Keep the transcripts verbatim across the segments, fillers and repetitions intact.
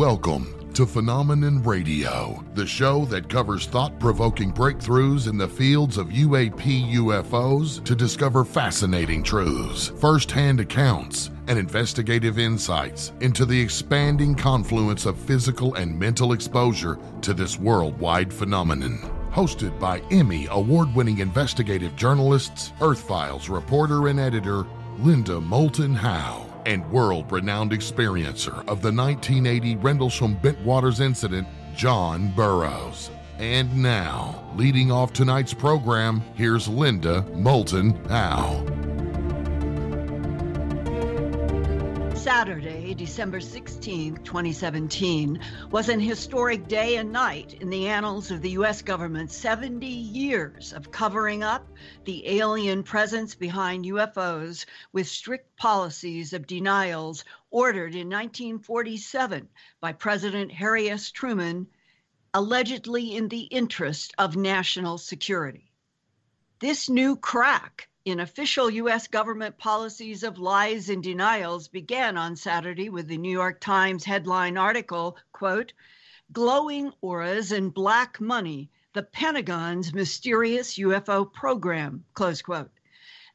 Welcome to Phenomenon Radio, the show that covers thought-provoking breakthroughs in the fields of U A P U F Os to discover fascinating truths, first-hand accounts, and investigative insights into the expanding confluence of physical and mental exposure to this worldwide phenomenon. Hosted by Emmy award-winning investigative journalists, Earthfiles reporter and editor Linda Moulton Howe, and world-renowned experiencer of the nineteen eighty Rendlesham Bentwaters incident, John Burroughs. And now, leading off tonight's program, here's Linda Moulton Howe. Saturday, December sixteenth, twenty seventeen, was an historic day and night in the annals of the U S government's seventy years of covering up the alien presence behind U F Os with strict policies of denials ordered in nineteen forty-seven by President Harry S. Truman, allegedly in the interest of national security. This new crack in official U S government policies of lies and denials began on Saturday with the New York Times headline article, quote, "Glowing Auras and Black Money, the Pentagon's Mysterious U F O Program," close quote.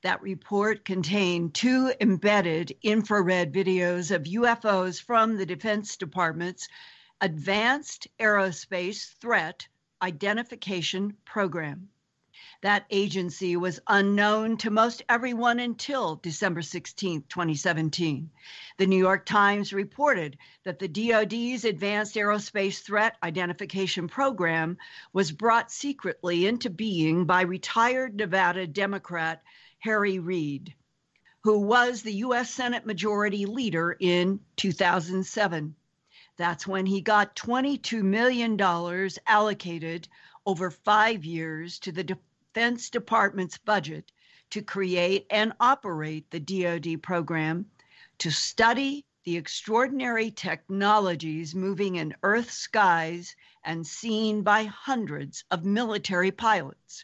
That report contained two embedded infrared videos of U F Os from the Defense Department's Advanced Aerospace Threat Identification Program. That agency was unknown to most everyone until December sixteenth, twenty seventeen. The New York Times reported that the D O D's Advanced Aerospace Threat Identification Program was brought secretly into being by retired Nevada Democrat Harry Reid, who was the U S Senate Majority Leader in two thousand seven. That's when he got twenty-two million dollars allocated over five years to the Defense Department's budget to create and operate the D O D program to study the extraordinary technologies moving in Earth's skies and seen by hundreds of military pilots.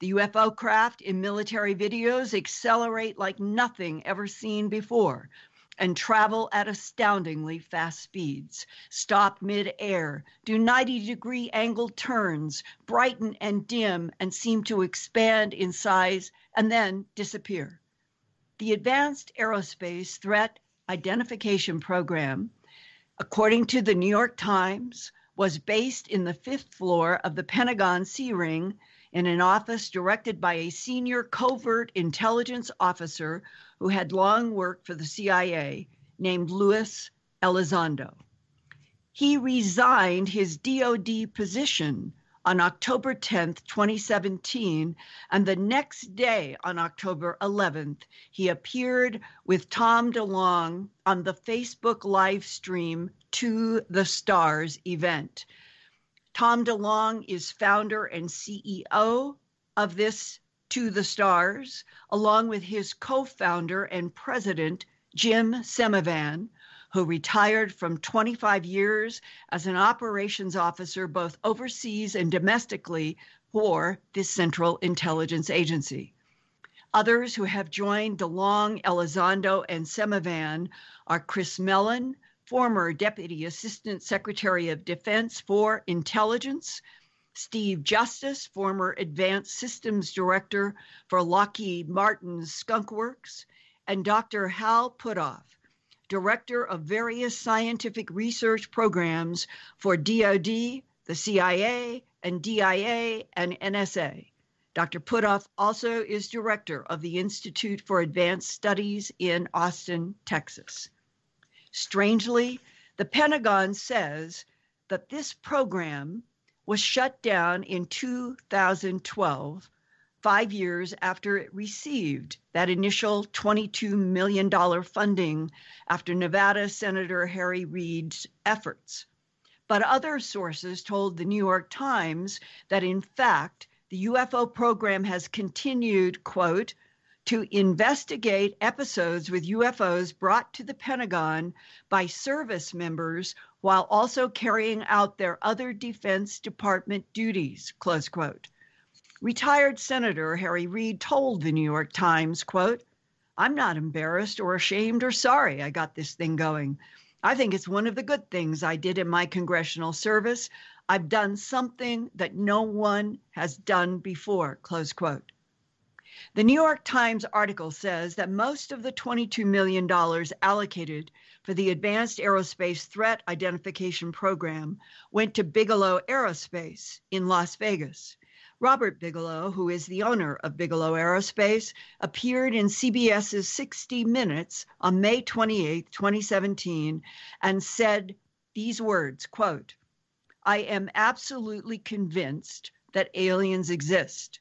The U F O craft in military videos accelerate like nothing ever seen before and travel at astoundingly fast speeds, stop mid-air, do ninety-degree angle turns, brighten and dim, and seem to expand in size and then disappear. The Advanced Aerospace Threat Identification Program, according to the New York Times, was based in the fifth floor of the Pentagon C-Ring in an office directed by a senior covert intelligence officer who had long worked for the C I A, named Luis Elizondo. He resigned his D O D position on October tenth, twenty seventeen, and the next day, on October eleventh, he appeared with Tom DeLonge on the Facebook live stream To the Stars event. Tom DeLonge is founder and C E O of this To the Stars, along with his co-founder and president, Jim Semivan, who retired from twenty-five years as an operations officer both overseas and domestically for this Central Intelligence Agency. Others who have joined DeLonge, Elizondo, and Semivan are Chris Mellon, former Deputy Assistant Secretary of Defense for Intelligence, Steve Justice, former Advanced Systems Director for Lockheed Martin's Skunk Works, and Doctor Hal Puthoff, Director of various scientific research programs for D O D, the C I A, and D I A, and N S A. Doctor Puthoff also is Director of the Institute for Advanced Studies in Austin, Texas. Strangely, the Pentagon says that this program was shut down in two thousand twelve, five years after it received that initial twenty-two million dollars funding after Nevada Senator Harry Reid's efforts. But other sources told the New York Times that, in fact, the U F O program has continued, quote, to investigate episodes with U F Os brought to the Pentagon by service members while also carrying out their other Defense Department duties, close quote. Retired Senator Harry Reid told the New York Times, quote, "I'm not embarrassed or ashamed or sorry I got this thing going. I think it's one of the good things I did in my congressional service. I've done something that no one has done before, close quote. The New York Times article says that most of the twenty-two million dollars allocated for the Advanced Aerospace Threat Identification Program went to Bigelow Aerospace in Las Vegas. Robert Bigelow, who is the owner of Bigelow Aerospace, appeared in C B S's sixty minutes on May twenty-eighth, twenty seventeen, and said these words, quote, "I am absolutely convinced that aliens exist,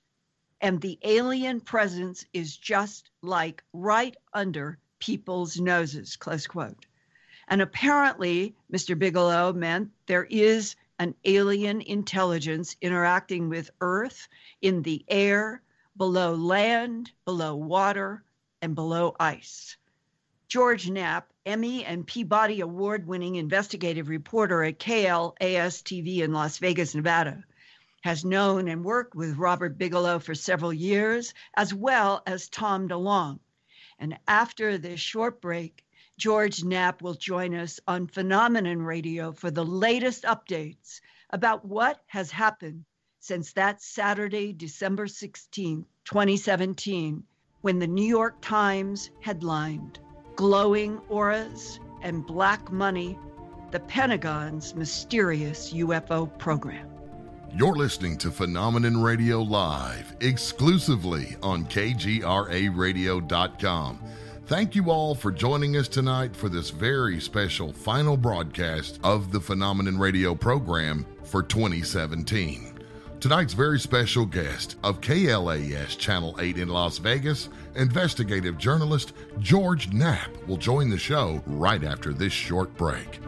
and the alien presence is just like right under people's noses," close quote. And apparently, Mister Bigelow meant there is an alien intelligence interacting with Earth in the air, below land, below water, and below ice. George Knapp, Emmy and Peabody Award-winning investigative reporter at K L A S T V in Las Vegas, Nevada, has known and worked with Robert Bigelow for several years, as well as Tom DeLonge. And after this short break, George Knapp will join us on Phenomenon Radio for the latest updates about what has happened since that Saturday, December sixteenth, twenty seventeen, when the New York Times headlined "Glowing Auras and Black Money, the Pentagon's Mysterious U F O Program." You're listening to Phenomenon Radio Live, exclusively on K G R A radio dot com. Thank you all for joining us tonight for this very special final broadcast of the Phenomenon Radio program for twenty seventeen. Tonight's very special guest of K L A S Channel eight in Las Vegas, investigative journalist George Knapp, will join the show right after this short break.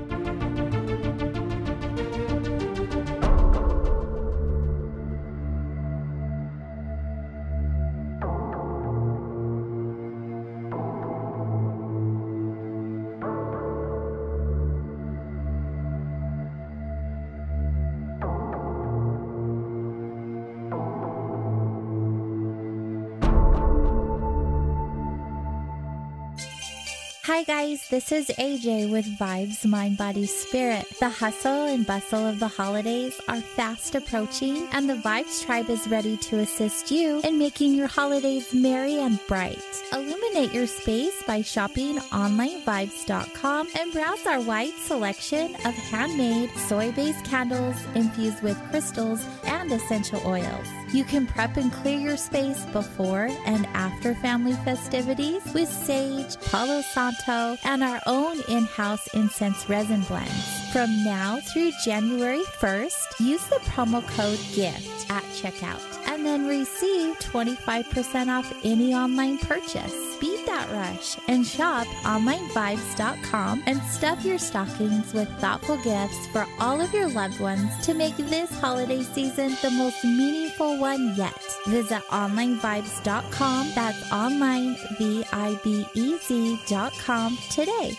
Hi guys, this is A J with Vibes Mind Body Spirit. The hustle and bustle of the holidays are fast approaching, and the Vibes Tribe is ready to assist you in making your holidays merry and bright. Illuminate your space by shopping online vibes dot com and browse our wide selection of handmade soy-based candles infused with crystals and essential oils. You can prep and clear your space before and after family festivities with sage, Palo Santo, and our own in-house incense resin blends. From now through January first, use the promo code GIFT at checkout and then receive twenty-five percent off any online purchase. Beat that rush and shop online vibes dot com and stuff your stockings with thoughtful gifts for all of your loved ones to make this holiday season the most meaningful one yet. Visit online vibes dot com, that's online, V I B E Z dot com today.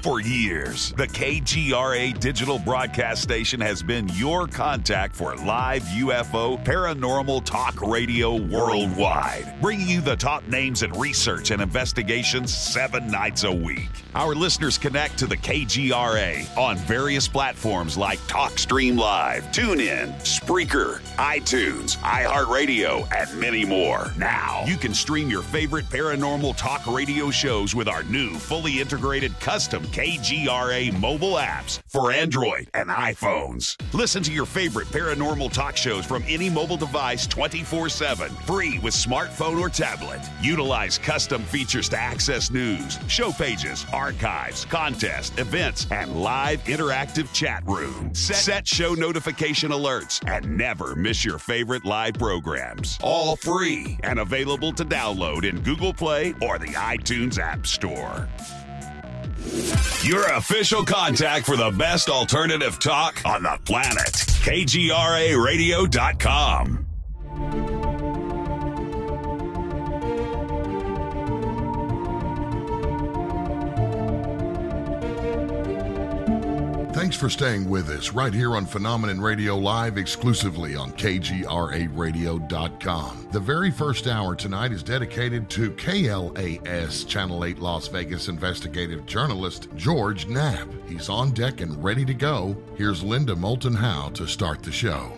For years, the K G R A digital broadcast station has been your contact for live U F O paranormal talk radio worldwide, bringing you the top names in research and investigations seven nights a week. Our listeners connect to the K G R A on various platforms like TalkStream Live, TuneIn, Spreaker, iTunes, iHeartRadio, and many more. Now, you can stream your favorite paranormal talk radio shows with our new fully integrated custom K G R A mobile apps for Android and iPhones. Listen to your favorite paranormal talk shows from any mobile device twenty-four seven, free with smartphone or tablet. Utilize custom features to access news, show pages, archives, contests, events, and live interactive chat room. Set, set show notification alerts and never miss your favorite live programs. All free and available to download in Google Play or the iTunes App Store. Your official contact for the best alternative talk on the planet. K G R A radio dot com. Thanks for staying with us right here on Phenomenon Radio Live, exclusively on K G R A radio dot com. The very first hour tonight is dedicated to K L A S Channel eight Las Vegas investigative journalist George Knapp. He's on deck and ready to go. Here's Linda Moulton Howe to start the show.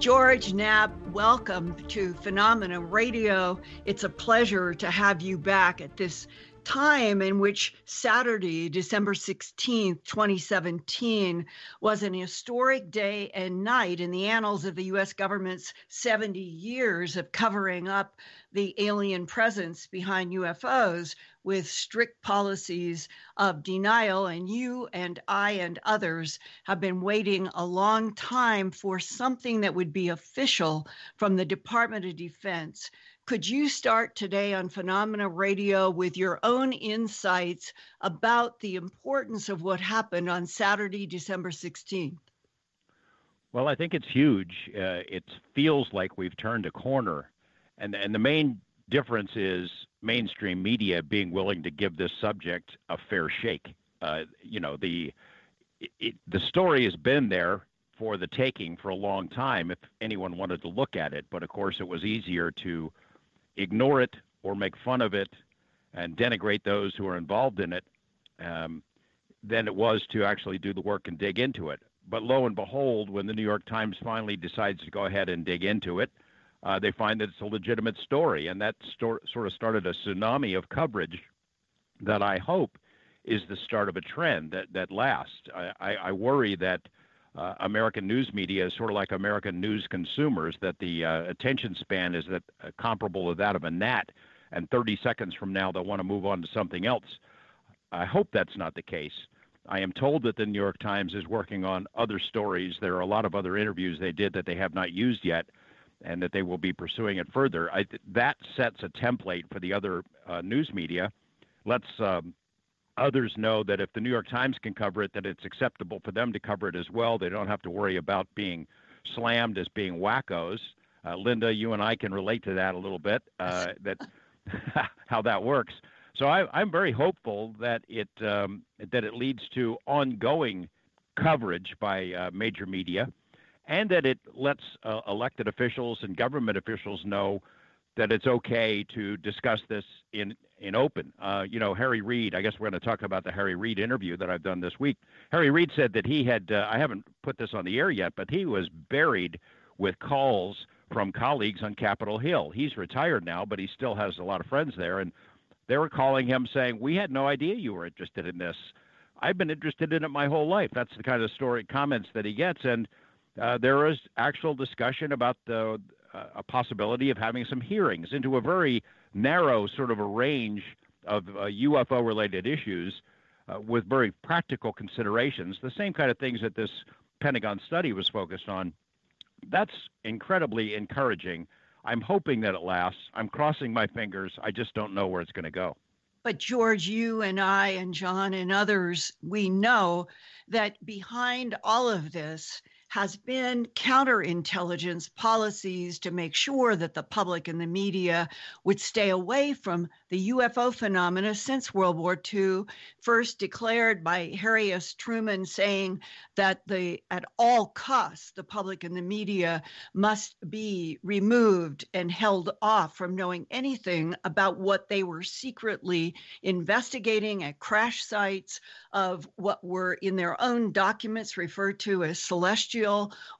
George Knapp, welcome to Phenomenon Radio. It's a pleasure to have you back at this time in which Saturday, December sixteenth, twenty seventeen, was an historic day and night in the annals of the U S government's seventy years of covering up the alien presence behind U F Os with strict policies of denial. And you and I and others have been waiting a long time for something that would be official from the Department of Defense. Could you start today on Phenomena Radio with your own insights about the importance of what happened on Saturday, December sixteenth? Well, I think it's huge. Uh, it feels like we've turned a corner. And, and the main difference is mainstream media being willing to give this subject a fair shake. Uh, you know, the, it, the story has been there for the taking for a long time if anyone wanted to look at it. But, of course, it was easier to ignore it or make fun of it and denigrate those who are involved in it um, than it was to actually do the work and dig into it. But lo and behold, when the New York Times finally decides to go ahead and dig into it, uh, they find that it's a legitimate story. And that sto- sort of started a tsunami of coverage that I hope is the start of a trend that, that lasts. I, I, I worry that uh, American news media is sort of like American news consumers, that the uh, attention span is that, uh, comparable to that of a gnat, and thirty seconds from now they'll want to move on to something else. I hope that's not the case. I am told that the New York Times is working on other stories. There are a lot of other interviews they did that they have not used yet, and that they will be pursuing it further. I, that sets a template for the other uh, news media. Let's um, others know that if the New York Times can cover it, that it's acceptable for them to cover it as well. They don't have to worry about being slammed as being wackos. Uh, Linda, you and I can relate to that a little bit, uh, that how that works. So I, I'm very hopeful that it um, that it leads to ongoing coverage by uh, major media, and that it lets uh, elected officials and government officials know that it's okay to discuss this in, in open. Uh, you know, Harry Reid, I guess we're going to talk about the Harry Reid interview that I've done this week. Harry Reid said that he had, uh, I haven't put this on the air yet, but he was buried with calls from colleagues on Capitol Hill. He's retired now, but he still has a lot of friends there. And they were calling him saying, we had no idea you were interested in this. I've been interested in it my whole life. That's the kind of story comments that he gets. And Uh, there is actual discussion about the uh, a possibility of having some hearings into a very narrow sort of a range of uh, U F O-related issues uh, with very practical considerations, the same kind of things that this Pentagon study was focused on. That's incredibly encouraging. I'm hoping that it lasts. I'm crossing my fingers. I just don't know where it's going to go. But George, you and I and John and others, we know that behind all of this has been counterintelligence policies to make sure that the public and the media would stay away from the U F O phenomena since World War Two, first declared by Harry S. Truman, saying that the at all costs, the public and the media must be removed and held off from knowing anything about what they were secretly investigating at crash sites of what were in their own documents referred to as celestial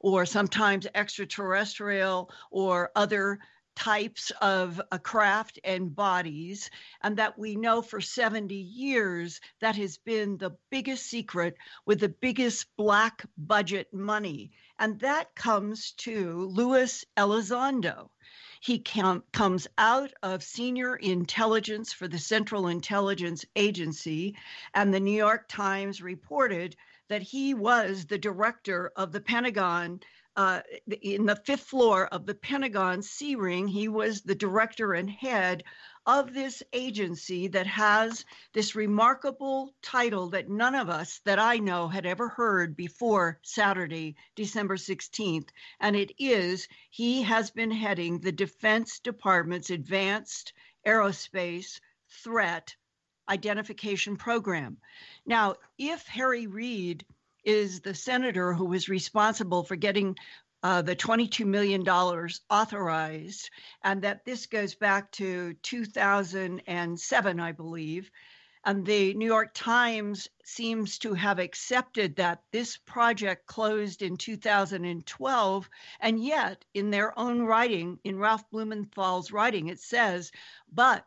or sometimes extraterrestrial or other types of a craft and bodies, and that we know for seventy years that has been the biggest secret with the biggest black budget money. And that comes to Luis Elizondo. He com- comes out of senior intelligence for the Central Intelligence Agency, and the New York Times reported that he was the director of the Pentagon uh, in the fifth floor of the Pentagon C-ring. He was the director and head of this agency that has this remarkable title that none of us that I know had ever heard before Saturday, December sixteenth. And it is, he has been heading the Defense Department's Advanced Aerospace Threat Identification Program. Now, if Harry Reid is the senator who was responsible for getting Uh, the twenty-two million dollars authorized, and that this goes back to two thousand seven, I believe. And the New York Times seems to have accepted that this project closed in two thousand twelve. And yet, in their own writing, in Ralph Blumenthal's writing, it says, but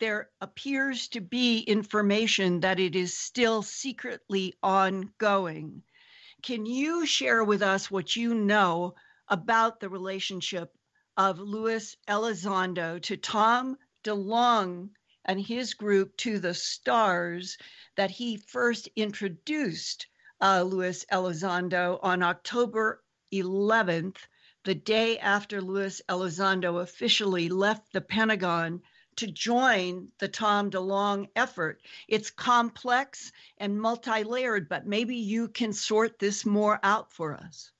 there appears to be information that it is still secretly ongoing. Can you share with us what you know about the relationship of Luis Elizondo to Tom DeLonge and his group to the stars, that he first introduced uh, Luis Elizondo on October eleventh, the day after Luis Elizondo officially left the Pentagon to join the Tom DeLonge effort? It's complex and multi-layered, but maybe you can sort this more out for us.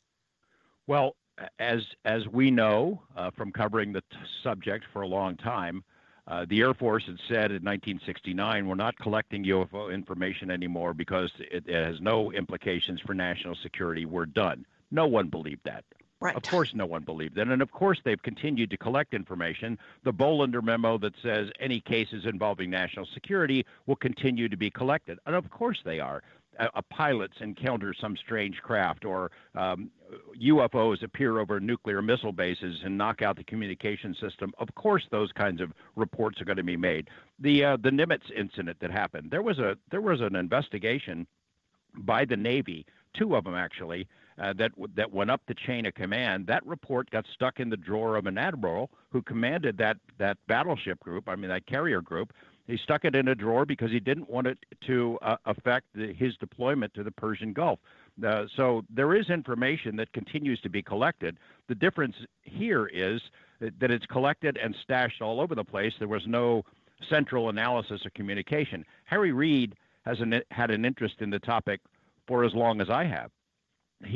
Well, as as we know uh, from covering the t- subject for a long time, uh, the Air Force had said in nineteen sixty-nine, we're not collecting U F O information anymore because it, it has no implications for national security. We're done. No one believed that. Right. Of course, no one believed that. And of course, they've continued to collect information. The Bollinger memo that says any cases involving national security will continue to be collected. And of course they are. Uh, uh, pilots encounter some strange craft, or um, U F Os appear over nuclear missile bases and knock out the communication system. Of course, those kinds of reports are going to be made. The uh, the Nimitz incident that happened, there was a there was an investigation by the Navy, two of them actually, Uh, that that went up the chain of command. That report got stuck in the drawer of an admiral who commanded that that battleship group, I mean that carrier group. He stuck it in a drawer because he didn't want it to uh, affect the, his deployment to the Persian Gulf. Uh, so there is information that continues to be collected. The difference here is that it's collected and stashed all over the place. There was no central analysis of communication. Harry Reid has an, had an interest in the topic for as long as I have.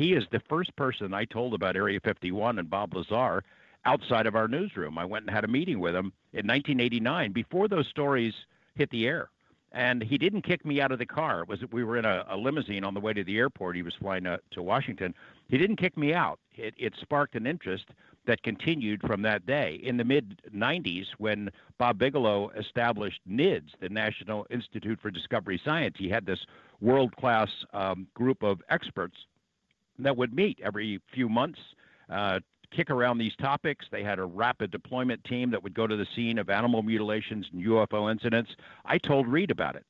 He is the first person I told about Area fifty-one and Bob Lazar outside of our newsroom. I went and had a meeting with him in nineteen eighty-nine before those stories hit the air. And he didn't kick me out of the car. It was we were in a, a limousine on the way to the airport. He was flying to, to Washington. He didn't kick me out. It, it sparked an interest that continued from that day. In the mid nineties, when Bob Bigelow established N I D S, the National Institute for Discovery Science, he had this world-class um, group of experts that would meet every few months, uh, kick around these topics. They had a rapid deployment team that would go to the scene of animal mutilations and U F O incidents. I told Reid about it.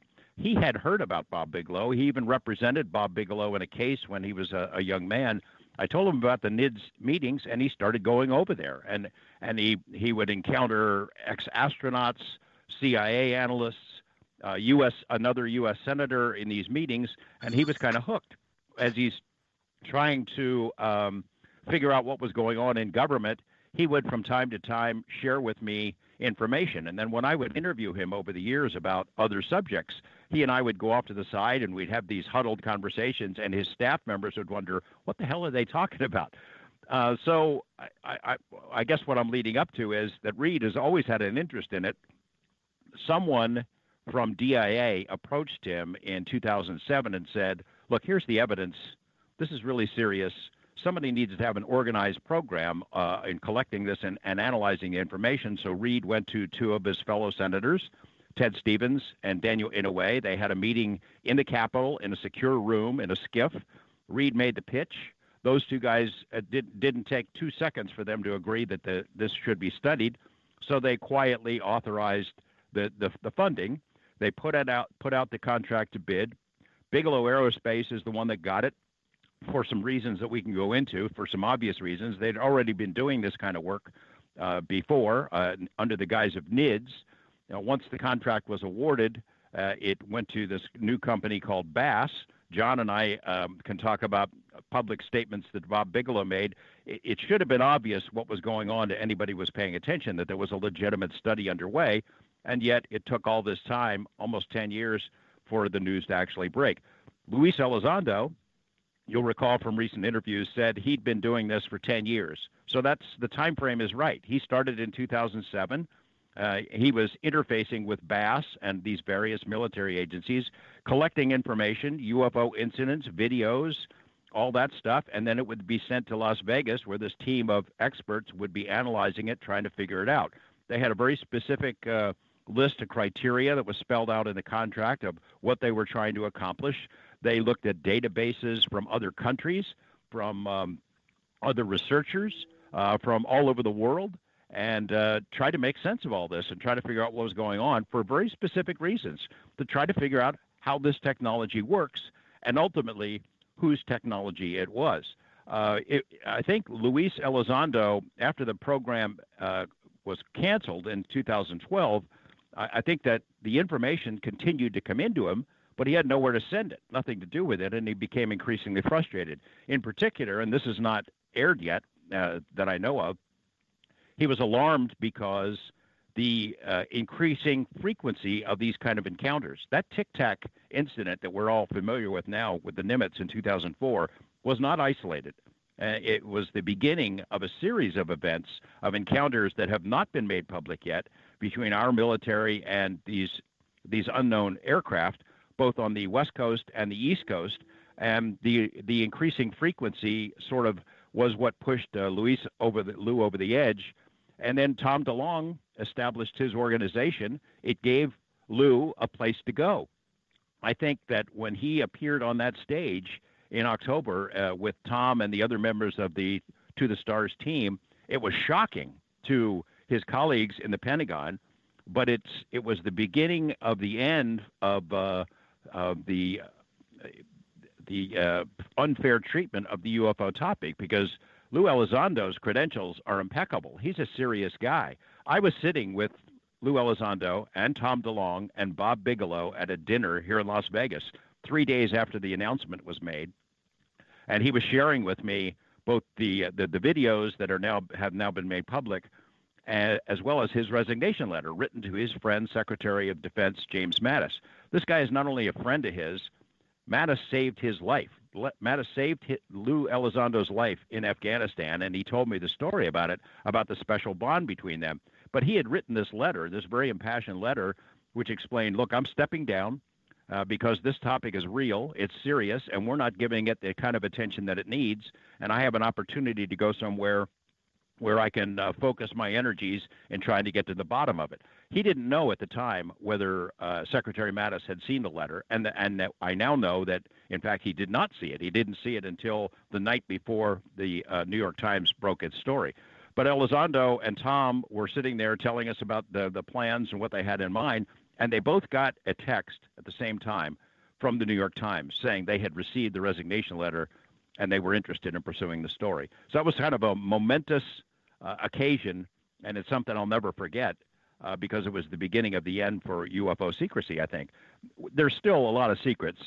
He had heard about Bob Bigelow. He even represented Bob Bigelow in a case when he was a, a young man. I told him about the N I D S meetings, and he started going over there. And, and he, he would encounter ex-astronauts, C I A analysts, uh, U S another U S senator in these meetings, and he was kind of hooked as he's trying to um, figure out what was going on in government. He would from time to time share with me information. And then when I would interview him over the years about other subjects, he and I would go off to the side and we'd have these huddled conversations, and his staff members would wonder, what the hell are they talking about? Uh, so I, I, I guess what I'm leading up to is that Reid has always had an interest in it. Someone from D I A approached him in two thousand seven and said, look, here's the evidence. This is really serious. Somebody needs to have an organized program uh, in collecting this and, and analyzing the information. So Reid went to two of his fellow senators, Ted Stevens and Daniel Inouye. They had a meeting in the Capitol in a secure room in a skiff. Reid made the pitch. Those two guys uh, did, didn't take two seconds for them to agree that the, this should be studied. So they quietly authorized the, the, the funding. They put it out, put out the contract to bid. Bigelow Aerospace is the one that got it, for some reasons that we can go into, for some obvious reasons. They'd already been doing this kind of work uh, before uh, under the guise of N I D S. Now, once the contract was awarded, uh, it went to this new company called BAASS. John and I um, can talk about public statements that Bob Bigelow made. It, it should have been obvious what was going on to anybody who was paying attention, that there was a legitimate study underway, and yet it took all this time, almost ten years, for the news to actually break. Luis Elizondo, you'll recall from recent interviews, said he'd been doing this for ten years. So that's the time frame is right. He started in two thousand seven. Uh, he was interfacing with BAASS and these various military agencies, collecting information, U F O incidents, videos, all that stuff, and then it would be sent to Las Vegas, where this team of experts would be analyzing it, trying to figure it out. They had a very specific uh, list of criteria that was spelled out in the contract of what they were trying to accomplish. They looked at databases from other countries, from um, other researchers, uh, from all over the world, and uh, try to make sense of all this and try to figure out what was going on for very specific reasons, to try to figure out how this technology works and ultimately whose technology it was. Uh, it, I think Luis Elizondo, after the program uh, was canceled in two thousand twelve, I, I think that the information continued to come into him, but he had nowhere to send it, nothing to do with it, and he became increasingly frustrated. In particular, and this is not aired yet uh, that I know of, he was alarmed because the uh, increasing frequency of these kind of encounters. That Tic Tac incident that we're all familiar with now with the Nimitz in two thousand four was not isolated. Uh, it was the beginning of a series of events, of encounters that have not been made public yet between our military and these, these unknown aircraft, both on the West Coast and the East Coast, and the, the increasing frequency sort of was what pushed uh, Luis over the, Lou over the edge. And then Tom DeLonge established his organization. It gave Lou a place to go. I think that when he appeared on that stage in October uh, with Tom and the other members of the To the Stars team, it was shocking to his colleagues in the Pentagon, but it's it was the beginning of the end of, uh, of the uh, the uh, unfair treatment of the U F O topic, because Lou Elizondo's credentials are impeccable. He's a serious guy. I was sitting with Lou Elizondo and Tom DeLonge and Bob Bigelow at a dinner here in Las Vegas three days after the announcement was made, and he was sharing with me both the the, the videos that are now have now been made public, as, as well as his resignation letter written to his friend, Secretary of Defense James Mattis. This guy is not only a friend of his. Mattis saved his life. Mattis saved Lou Elizondo's life in Afghanistan, and he told me the story about it, about the special bond between them. But he had written this letter, this very impassioned letter, which explained, look, I'm stepping down uh, because this topic is real, it's serious, and we're not giving it the kind of attention that it needs, and I have an opportunity to go somewhere where I can uh, focus my energies in trying to get to the bottom of it. He didn't know at the time whether uh, Secretary Mattis had seen the letter, and, the, and I now know that, in fact, he did not see it. He didn't see it until the night before the uh, New York Times broke its story. But Elizondo and Tom were sitting there telling us about the, the plans and what they had in mind, and they both got a text at the same time from the New York Times saying they had received the resignation letter and they were interested in pursuing the story. So that was kind of a momentous uh, occasion, and it's something I'll never forget. Uh, because it was the beginning of the end for U F O secrecy, I think. There's still a lot of secrets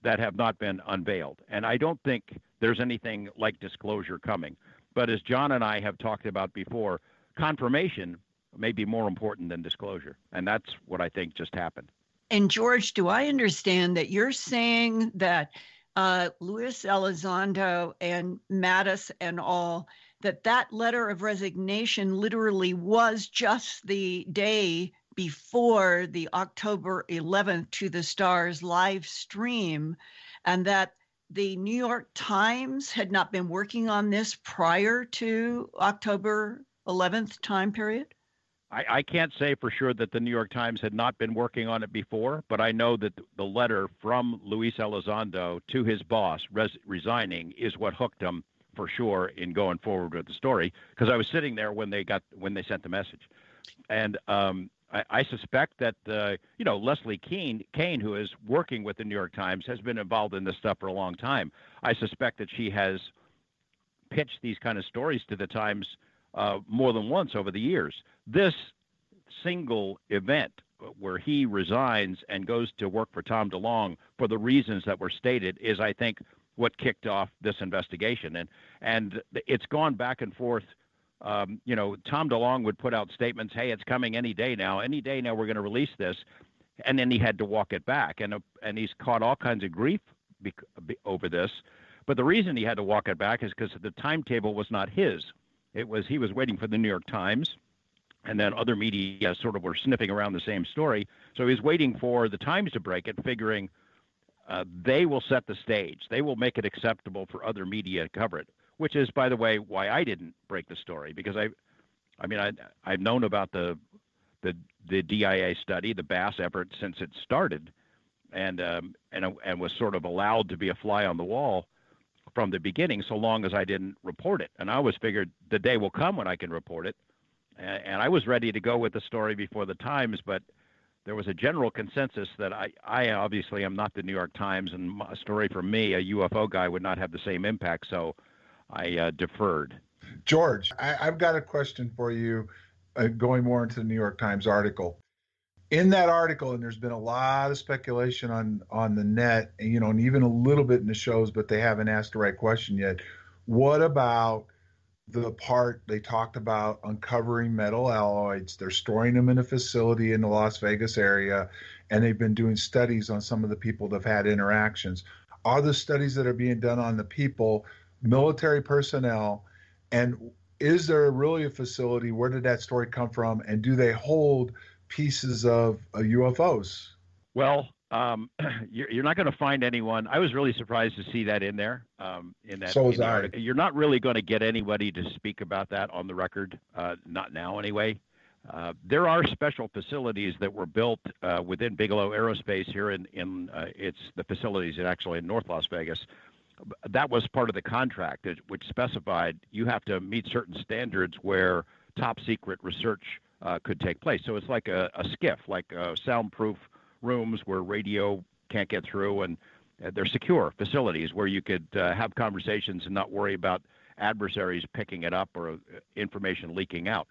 that have not been unveiled, and I don't think there's anything like disclosure coming. But as John and I have talked about before, confirmation may be more important than disclosure, and that's what I think just happened. And, George, do I understand that you're saying that uh, Luis Elizondo and Mattis and all – that that letter of resignation literally was just the day before the October eleventh To the Stars live stream, and that the New York Times had not been working on this prior to October eleventh time period? I, I can't say for sure that the New York Times had not been working on it before, but I know that the letter from Luis Elizondo to his boss res- resigning is what hooked him for sure in going forward with the story, because I was sitting there when they got when they sent the message. And um, I, I suspect that, uh, you know, Leslie Keane, Kane, who is working with the New York Times, has been involved in this stuff for a long time. I suspect that she has pitched these kind of stories to the Times uh, more than once over the years. This single event where he resigns and goes to work for Tom DeLonge for the reasons that were stated is, I think, what kicked off this investigation. And and it's gone back and forth. Um, you know, Tom DeLonge would put out statements, hey, it's coming any day now. Any day now we're going to release this. And then he had to walk it back. And, uh, and he's caught all kinds of grief be- be- over this. But the reason he had to walk it back is because the timetable was not his. It was he was waiting for the New York Times And then other media sort of were snipping around the same story. So he's waiting for the Times to break it, figuring uh, they will set the stage. They will make it acceptable for other media to cover it, which is, by the way, why I didn't break the story, because I I mean, I, I've known about the, the the D I A study, the BAASS effort, since it started, and um, and and was sort of allowed to be a fly on the wall from the beginning, so long as I didn't report it. And I always figured the day will come when I can report it. And I was ready to go with the story before the Times, but there was a general consensus that I, I obviously am not the New York Times, and a story from me, a U F O guy, would not have the same impact, so I uh, deferred. George, I, I've got a question for you, uh, going more into the New York Times article. In that article, and there's been a lot of speculation on, on the net, you know, and even a little bit in the shows, but they haven't asked the right question yet. What about the part they talked about uncovering metal alloys? They're storing them in a facility in the Las Vegas area, and they've been doing studies on some of the people that have had interactions. Are the studies that are being done on the people military personnel, and is there really a facility? Where did that story come from, and do they hold pieces of uh, U F Os? Well, um, you're not going to find anyone. I was really surprised to see that in there. Um, in that, so was I. You're not really going to get anybody to speak about that on the record. Uh, not now, anyway. Uh, there are special facilities that were built uh, within Bigelow Aerospace here in in uh, it's the facilities that actually in North Las Vegas. That was part of the contract, which specified you have to meet certain standards where top secret research uh, could take place. So it's like a, a skiff, like a soundproof rooms where radio can't get through, and they're secure facilities where you could uh, have conversations and not worry about adversaries picking it up or information leaking out.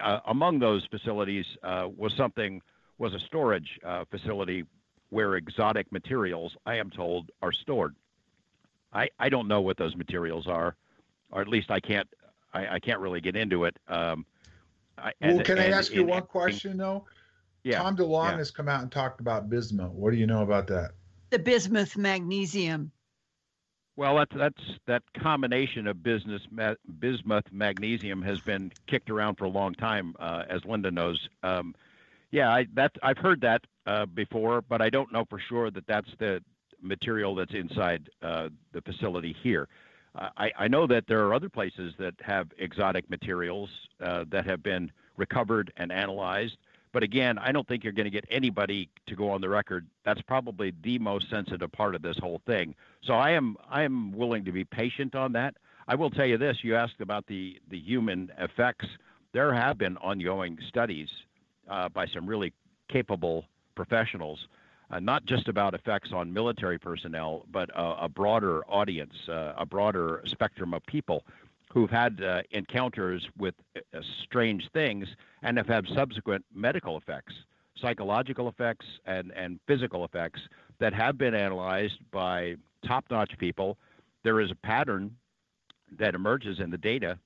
Uh, among those facilities uh, was something was a storage uh, facility where exotic materials, I am told, are stored. I, I don't know what those materials are, or at least I can't I, I can't really get into it. Um, I, well, and, can and, I ask and, you and, one question and, though? Yeah, Tom DeLonge yeah. has come out and talked about bismuth. What do you know about that? The bismuth magnesium. Well, that's that's that combination of business ma- bismuth magnesium has been kicked around for a long time, uh, as Linda knows. Um, yeah, I, that I've heard that uh, before, but I don't know for sure that that's the material that's inside uh, the facility here. Uh, I, I know that there are other places that have exotic materials uh, that have been recovered and analyzed. But again, I don't think you're going to get anybody to go on the record. That's probably the most sensitive part of this whole thing. So I am I am willing to be patient on that. I will tell you this. You asked about the, the human effects. There have been ongoing studies uh, by some really capable professionals, uh, not just about effects on military personnel, but uh, a broader audience, uh, a broader spectrum of people who've had uh, encounters with uh, strange things and have had subsequent medical effects, psychological effects, and, and physical effects that have been analyzed by top-notch people. There is a pattern that emerges in the data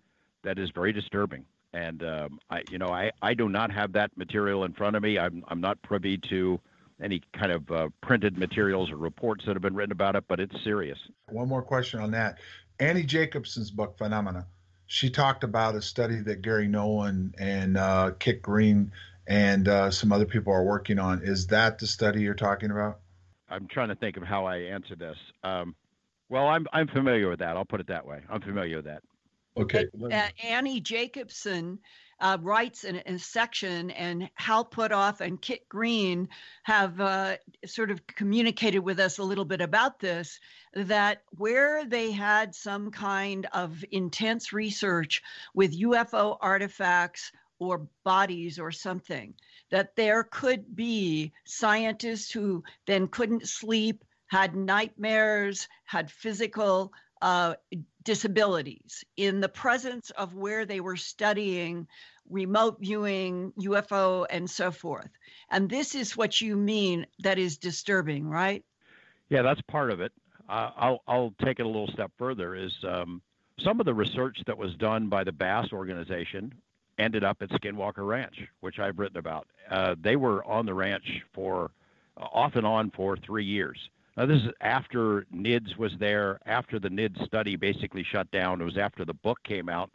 that is very disturbing. And, um, I, you know, I, I do not have that material in front of me. I'm, I'm not privy to any kind of uh, printed materials or reports that have been written about it, but it's serious. One more question on that. Annie Jacobson's book, Phenomena, she talked about a study that Gary Nolan and uh, Kit Green and uh, some other people are working on. Is that the study you're talking about? I'm trying to think of how I answer this. Um, well, I'm I'm familiar with that. I'll put it that way. I'm familiar with that. Okay. But, uh, Annie Jacobson uh, writes in a section, and Hal Puthoff and Kit Green have uh, sort of communicated with us a little bit about this, that where they had some kind of intense research with U F O artifacts or bodies or something, that there could be scientists who then couldn't sleep, had nightmares, had physical uh, disabilities in the presence of where they were studying remote viewing, U F O, and so forth. And this is what you mean that is disturbing, right? Yeah, that's part of it. Uh, I'll, I'll take it a little step further, is um, some of the research that was done by the BAASS organization ended up at Skinwalker Ranch, which I've written about. Uh, they were on the ranch for uh, off and on for three years. Now, this is after N I D S was there, after the N I D S study basically shut down. It was after the book came out.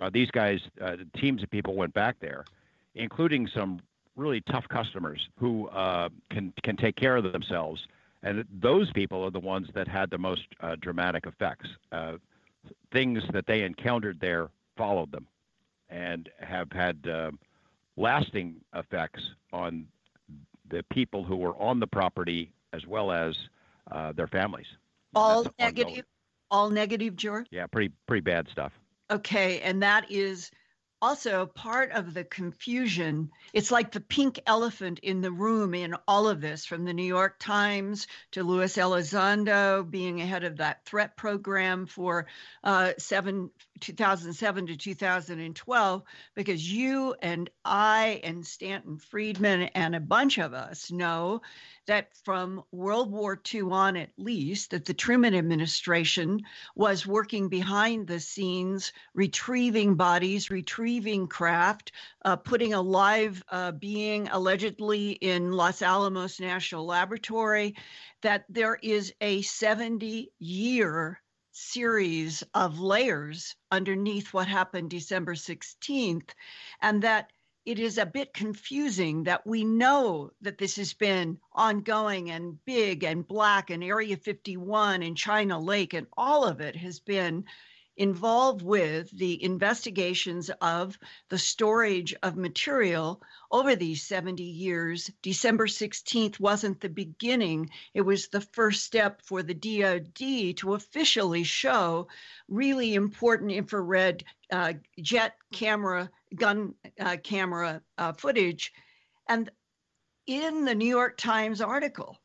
Uh, these guys, uh, teams of people went back there including some really tough customers who uh, can can take care of themselves. And those people are the ones that had the most uh, dramatic effects. Uh, things that they encountered there followed them and have had uh, lasting effects on the people who were on the property as well as uh, their families. All That's negative? Ongoing. All negative, George? Yeah, pretty pretty bad stuff. Okay, and that is also part of the confusion. It's like the pink elephant in the room in all of this, from the New York Times to Luis Elizondo being ahead of that threat program for uh, two thousand seven to two thousand twelve, because you and I and Stanton Friedman and a bunch of us know that from World War Two on, at least, that the Truman administration was working behind the scenes, retrieving bodies, retrieving craft, uh, putting a live uh, being allegedly in Los Alamos National Laboratory, that there is a seventy-year series of layers underneath what happened December sixteenth, and that it is a bit confusing that we know that this has been ongoing and big and black, and Area fifty-one and China Lake and all of it has been involved with the investigations of the storage of material over these seventy years. December sixteenth wasn't the beginning. It was the first step for the D O D to officially show really important infrared uh, jet camera, gun uh, camera uh, footage. And in the New York Times article,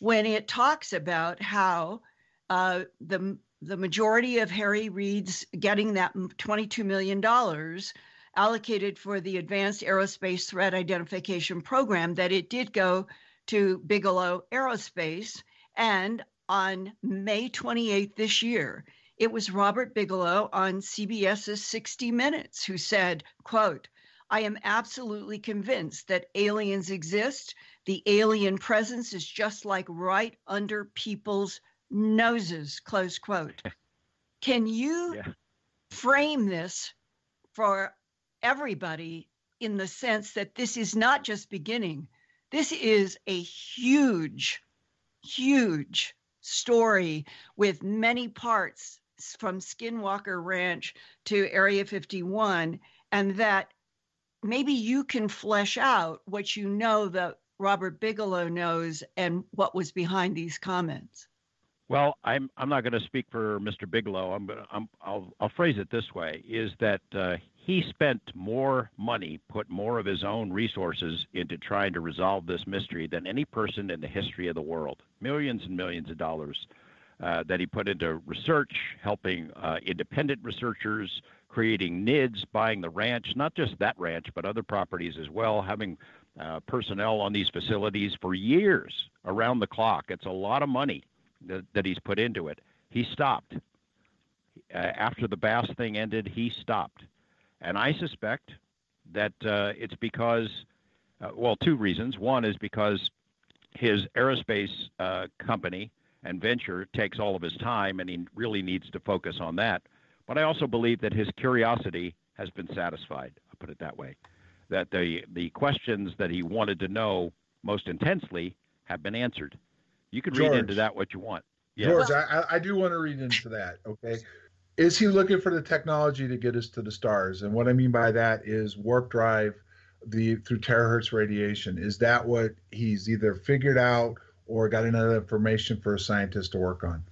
when it talks about how uh, the The majority of Harry Reid's getting that twenty-two million dollars allocated for the Advanced Aerospace Threat Identification Program, that it did go to Bigelow Aerospace. And on May twenty-eighth this year, it was Robert Bigelow on CBS's sixty minutes who said, quote, "I am absolutely convinced that aliens exist. The alien presence is just like right under people's noses," close quote. Can you yeah. frame this for everybody in the sense that this is not just beginning? This is a huge, huge story with many parts, from Skinwalker Ranch to Area fifty-one, and that maybe you can flesh out what you know that Robert Bigelow knows and what was behind these comments. Well, I'm I'm not going to speak for Mister Bigelow. I'm gonna, I'm I'll I'll phrase it this way: is that uh, he spent more money, put more of his own resources into trying to resolve this mystery than any person in the history of the world. Millions and millions of dollars uh, that he put into research, helping uh, independent researchers, creating N I D S, buying the ranch, not just that ranch, but other properties as well, having uh, personnel on these facilities for years around the clock. It's a lot of money that he's put into it. He stopped. Uh, after the BAASS thing ended, he stopped. And I suspect that uh, it's because, uh, well, two reasons. One is because his aerospace uh, company and venture takes all of his time, and he really needs to focus on that. But I also believe that his curiosity has been satisfied. I'll put it that way, that the, the questions that he wanted to know most intensely have been answered. You can George, read into that what you want. Yeah. George, I, I do want to read into that, okay? Is he looking for the technology to get us to the stars? And what I mean by that is warp drive the through terahertz radiation. Is that what he's either figured out or got another information for a scientist to work on?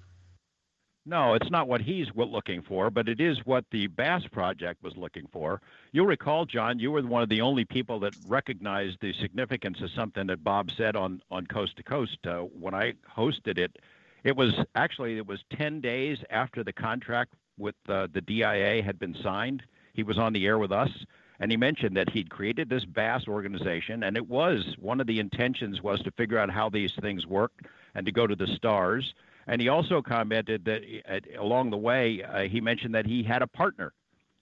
No, it's not what he's looking for, but it is what the BAASS project was looking for. You'll recall, John, you were one of the only people that recognized the significance of something that Bob said on, on Coast to Coast uh, when I hosted it. It was actually, it was ten days after the contract with uh, the D I A had been signed. He was on the air with us, and he mentioned that he'd created this BAASS organization, and it was, one of the intentions was to figure out how these things worked and to go to the stars. And he also commented that uh, along the way, uh, he mentioned that he had a partner.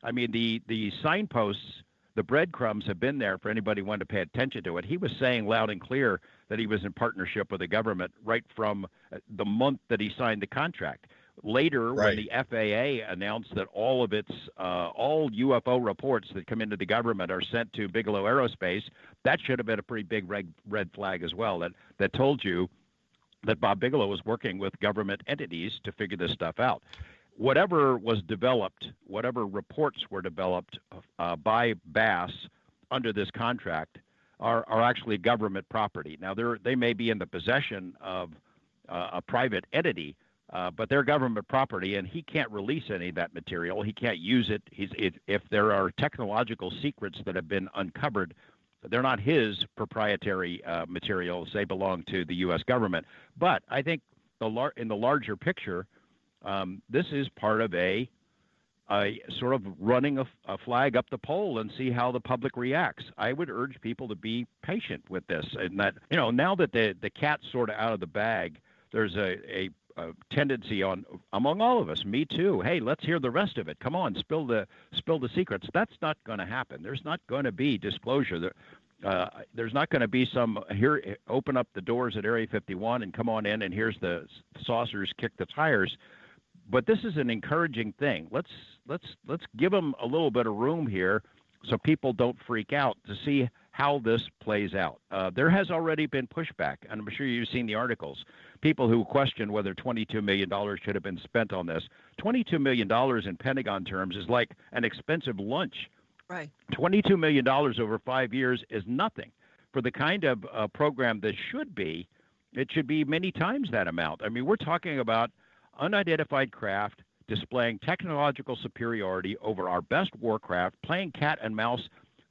I mean, the, the signposts, the breadcrumbs have been there for anybody who wanted to pay attention to it. He was saying loud and clear that he was in partnership with the government right from the month that he signed the contract. Later, right. when the F A A announced that all of its uh, all U F O reports that come into the government are sent to Bigelow Aerospace, that should have been a pretty big red red flag as well. That that told you that Bob Bigelow was working with government entities to figure this stuff out. Whatever was developed, whatever reports were developed uh, by BAASS under this contract are are actually government property. Now they're they may be in the possession of uh, a private entity. Uh, but they're government property, and he can't release any of that material. He can't use it. He's, it. If there are technological secrets that have been uncovered, they're not his proprietary uh, materials. They belong to the U S government. But I think the lar- in the larger picture, um, this is part of a, a sort of running a, a flag up the pole and see how the public reacts. I would urge people to be patient with this, and that you know now that the the cat's sort of out of the bag, there's a a Uh, tendency on among all of us, me too. Hey, let's hear the rest of it. Come on, spill the spill the secrets. That's not going to happen. There's not going to be disclosure. There, uh, there's not going to be some here. Open up the doors at Area fifty-one and come on in. And here's the saucers, kick the tires. But this is an encouraging thing. Let's let's let's give them a little bit of room here, so people don't freak out to see how this plays out. Uh, there has already been pushback, and I'm sure you've seen the articles. People who question whether twenty-two million dollars should have been spent on this. twenty-two million dollars in Pentagon terms is like an expensive lunch. Right. twenty-two million dollars over five years is nothing. For the kind of uh, program that should be, it should be many times that amount. I mean, we're talking about unidentified craft displaying technological superiority over our best warcraft, playing cat and mouse,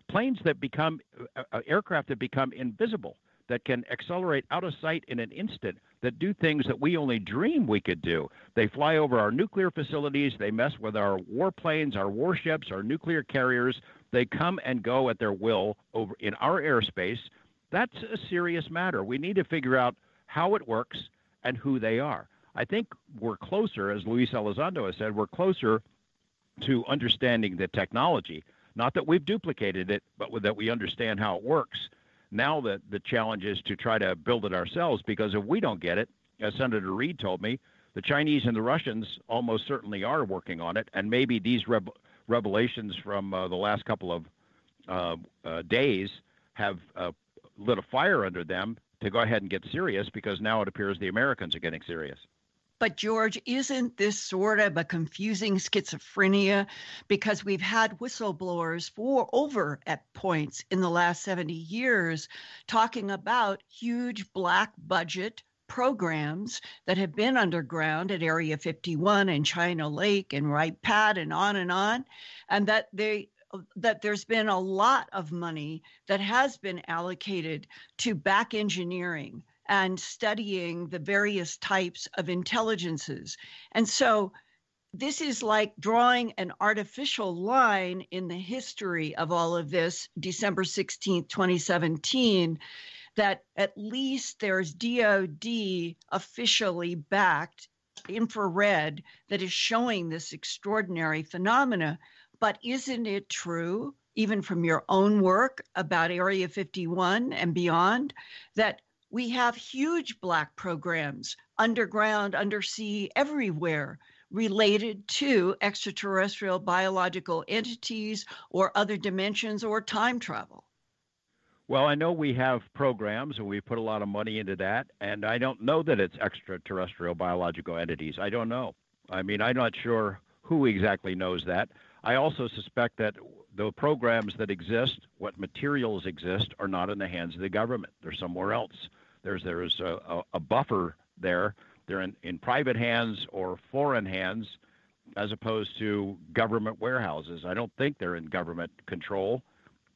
planes that become, uh, aircraft that become invisible, that can accelerate out of sight in an instant, that do things that we only dream we could do. They fly over our nuclear facilities. They mess with our warplanes, our warships, our nuclear carriers. They come and go at their will over in our airspace. That's a serious matter. We need to figure out how it works and who they are. I think we're closer, as Luis Elizondo has said, we're closer to understanding the technology. Not that we've duplicated it, but that we understand how it works. Now the, the challenge is to try to build it ourselves, because if we don't get it, as Senator Reid told me, the Chinese and the Russians almost certainly are working on it. And maybe these rev- revelations from uh, the last couple of uh, uh, days have uh, lit a fire under them to go ahead and get serious, because now it appears the Americans are getting serious. But, George, isn't this sort of a confusing schizophrenia? Because we've had whistleblowers for over at points in the last seventy years talking about huge black budget programs that have been underground at Area fifty-one and China Lake and Wright Pat and on and on, and that they that there's been a lot of money that has been allocated to back engineering and studying the various types of intelligences. And so this is like drawing an artificial line in the history of all of this, December sixteenth, twenty seventeen, that at least there's D O D officially backed infrared that is showing this extraordinary phenomena. But isn't it true, even from your own work about Area fifty-one and beyond, that we have huge black programs, underground, undersea, everywhere, related to extraterrestrial biological entities or other dimensions or time travel? Well, I know we have programs, and we put a lot of money into that, and I don't know that it's extraterrestrial biological entities. I don't know. I mean, I'm not sure who exactly knows that. I also suspect that the programs that exist, what materials exist, are not in the hands of the government. They're somewhere else. There's there's a, a buffer there. They're in, in private hands or foreign hands, as opposed to government warehouses. I don't think they're in government control.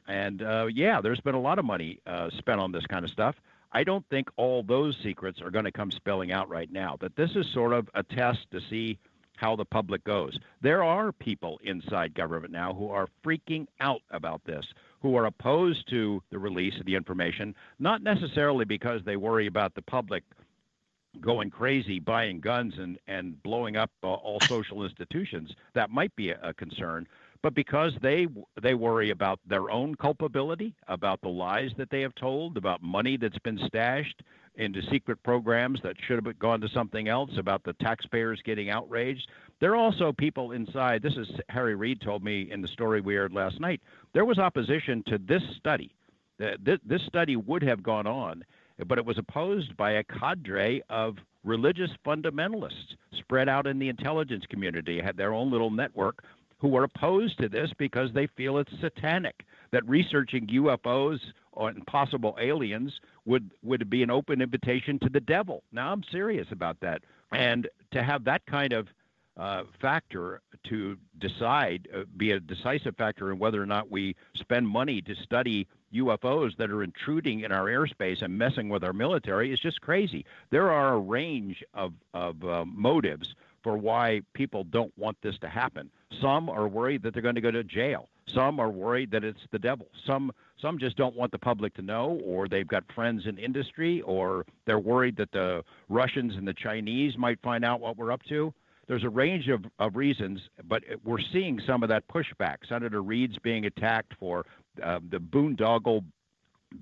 And uh, yeah, there's been a lot of money uh, spent on this kind of stuff. I don't think all those secrets are going to come spilling out right now. But this is sort of a test to see how the public goes. There are people inside government now who are freaking out about this, who are opposed to the release of the information, not necessarily because they worry about the public going crazy, buying guns and, and blowing up uh, all social institutions. That might be a, a concern, but because they they worry about their own culpability, about the lies that they have told, about money that's been stashed, into secret programs that should have gone to something else, about the taxpayers getting outraged. There are also people inside. This is Harry Reid told me in the story we aired last night. There was opposition to this study. This study would have gone on, but it was opposed by a cadre of religious fundamentalists spread out in the intelligence community, had their own little network, who were opposed to this because they feel it's satanic, that researching U F Os and possible aliens would, would be an open invitation to the devil. Now, I'm serious about that. And to have that kind of uh, factor to decide, uh, be a decisive factor in whether or not we spend money to study U F Os that are intruding in our airspace and messing with our military is just crazy. There are a range of, of uh, motives for why people don't want this to happen. Some are worried that they're going to go to jail. Some are worried that it's the devil. Some some just don't want the public to know, or they've got friends in industry, or they're worried that the Russians and the Chinese might find out what we're up to. There's a range of, of reasons, but we're seeing some of that pushback. Senator Reid's being attacked for uh, the boondoggle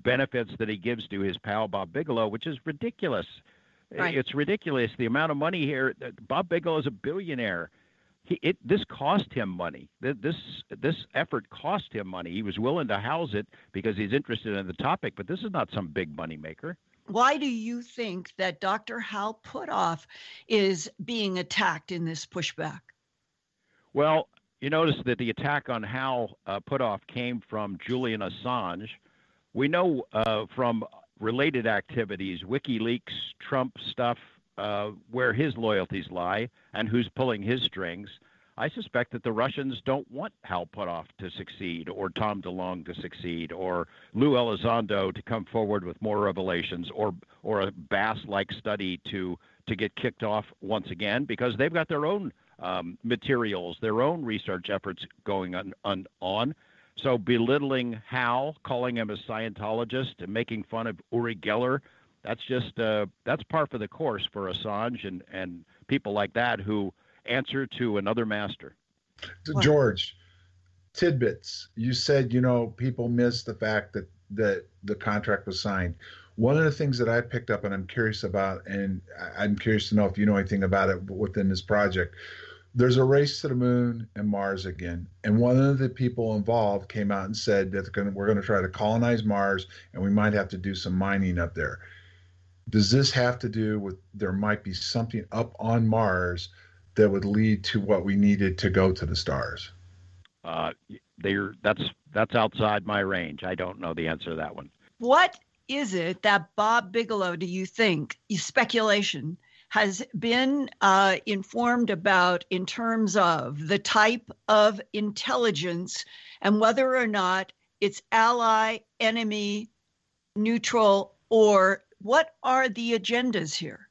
benefits that he gives to his pal Bob Bigelow, which is ridiculous. Right. It's ridiculous, the amount of money here. Bob Bigelow is a billionaire. He, it, this cost him money. This this effort cost him money. He was willing to house it because he's interested in the topic, but this is not some big money maker. Why do you think that Doctor Hal Puthoff is being attacked in this pushback? Well, you notice that the attack on Hal uh, Puthoff came from Julian Assange. We know uh, from related activities, WikiLeaks, Trump stuff, uh, where his loyalties lie and who's pulling his strings. I suspect that the Russians don't want Hal Puthoff to succeed, or Tom DeLonge to succeed, or Lou Elizondo to come forward with more revelations, or or a BAASS-like study to to get kicked off once again, because they've got their own um, materials, their own research efforts going on, on, on. So belittling Hal, calling him a Scientologist, and making fun of Uri Geller, that's just uh, that's par for the course for Assange and, and people like that who answer to another master. George, tidbits. You said, you know, people miss the fact that, that the contract was signed. One of the things that I picked up and I'm curious about, and I'm curious to know if you know anything about it within this project, there's a race to the moon and Mars again. And one of the people involved came out and said that they're gonna, we're going to try to colonize Mars and we might have to do some mining up there. Does this have to do with there might be something up on Mars that would lead to what we needed to go to the stars? Uh, they're, that's, that's outside my range. I don't know the answer to that one. What is it that Bob Bigelow, do you think, is speculation, has been uh, informed about in terms of the type of intelligence and whether or not it's ally, enemy, neutral, or what are the agendas here?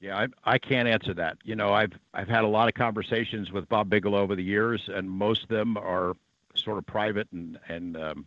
Yeah, I, I can't answer that. You know, I've I've had a lot of conversations with Bob Bigelow over the years, and most of them are sort of private, and and um,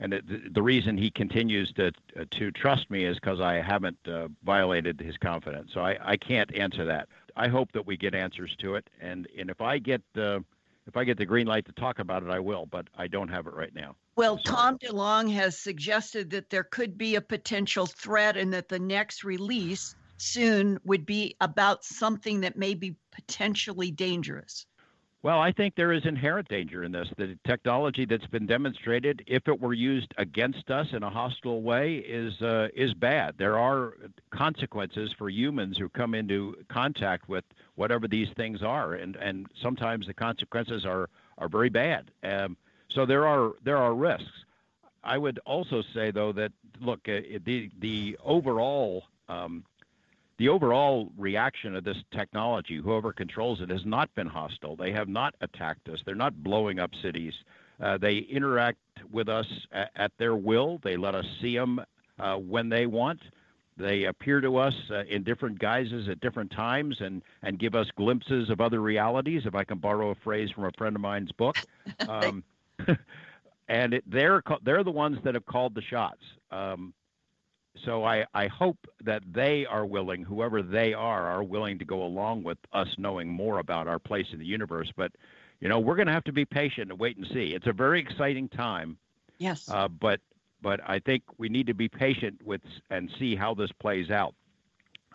and it, the reason he continues to to trust me is because I haven't uh, violated his confidence. So I, I can't answer that. I hope that we get answers to it, and and if I get uh, if I get the green light to talk about it, I will. But I don't have it right now. Well, Tom DeLonge has suggested that there could be a potential threat, and that the next release soon would be about something that may be potentially dangerous. Well, I think there is inherent danger in this. The technology that's been demonstrated, if it were used against us in a hostile way, is uh, is bad. There are consequences for humans who come into contact with whatever these things are, and, and sometimes the consequences are, are very bad. Um, so there are there are risks. I would also say, though, that, look, uh, the, the overall um, The overall reaction of this technology, whoever controls it, has not been hostile. They have not attacked us. They're not blowing up cities. Uh, they interact with us a- at their will. They let us see them uh, when they want. They appear to us uh, in different guises at different times and, and give us glimpses of other realities, if I can borrow a phrase from a friend of mine's book. Um, and it, they're, they're the ones that have called the shots. Um, So I, I hope that they are willing, whoever they are, are willing to go along with us knowing more about our place in the universe. But, you know, we're going to have to be patient and wait and see. It's a very exciting time. Yes. Uh, but but I think we need to be patient with and see how this plays out.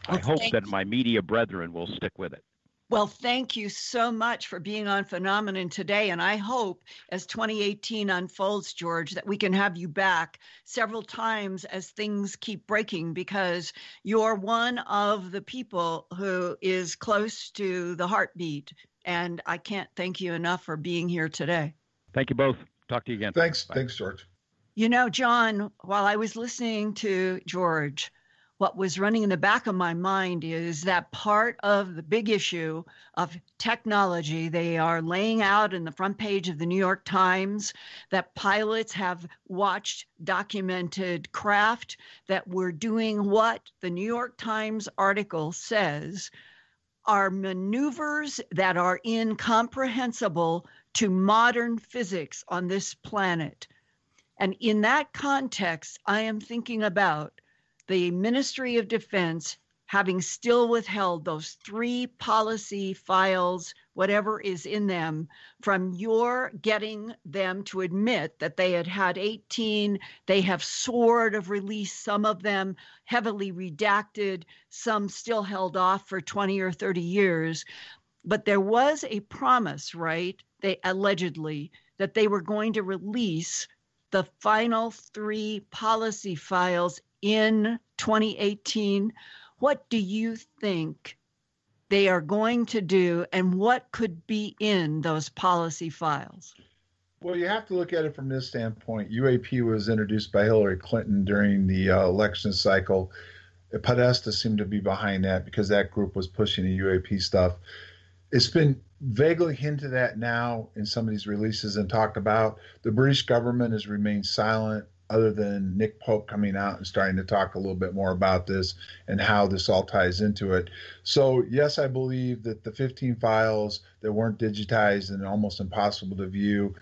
Well, I hope that my media brethren will stick with it. Well, thank you so much for being on Phenomenon today. And I hope as twenty eighteen unfolds, George, that we can have you back several times as things keep breaking, because you're one of the people who is close to the heartbeat. And I can't thank you enough for being here today. Thank you both. Talk to you again. Thanks. Bye. Thanks, George. You know, John, while I was listening to George, what was running in the back of my mind is that part of the big issue of technology they are laying out in the front page of the New York Times, that pilots have watched documented craft that were doing what the New York Times article says are maneuvers that are incomprehensible to modern physics on this planet. And in that context, I am thinking about the Ministry of Defense having still withheld those three policy files, whatever is in them, from your getting them to admit that they had had eighteen. They have sort of released some of them, heavily redacted, some still held off for twenty or thirty years. But there was a promise, right, they allegedly, that they were going to release the final three policy files in twenty eighteen. What do you think they are going to do, and what could be in those policy files? Well, you have to look at it from this standpoint. U A P was introduced by Hillary Clinton during the uh, election cycle. Podesta seemed to be behind that because that group was pushing the U A P stuff. It's been vaguely hinted at now in some of these releases and talked about. The British government has remained silent, other than Nick Pope coming out and starting to talk a little bit more about this and how this all ties into it. So yes, I believe that the fifteen files that weren't digitized and almost impossible to view,